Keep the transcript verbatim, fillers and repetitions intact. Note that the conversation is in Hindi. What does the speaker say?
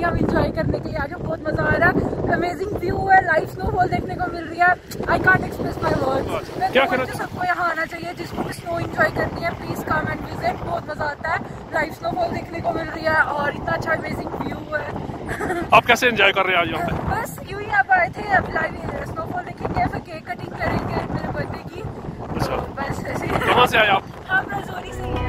रही है, आप इंजॉय करने के लिए आ जाओ, बहुत मजा आ रहा है। अमेजिंग व्यू है, लाइव स्नोफॉल देखने को मिल रही है। I can't express my words. मैं तो सबको यहाँ आना चाहिए, जिसको भी स्नो इंजॉय करनी है प्लीज कम एंड विजिट, बहुत मजा आता है। लाइव स्नोफॉल देखने को मिल रही है और इतना अच्छा अमेजिंग व्यू है। आप कैसे एंजॉय कर रहे हैं आज यहाँ पे? बस यूँ ही आप आए थे, अब लाइव स्नोफॉल देखेंगे, फिर केक कटिंग करेंगे मेरे बर्थडे की। अच्छा, बस ऐसे। कहाँ से आए आप? हाँ, राजौरी से ही।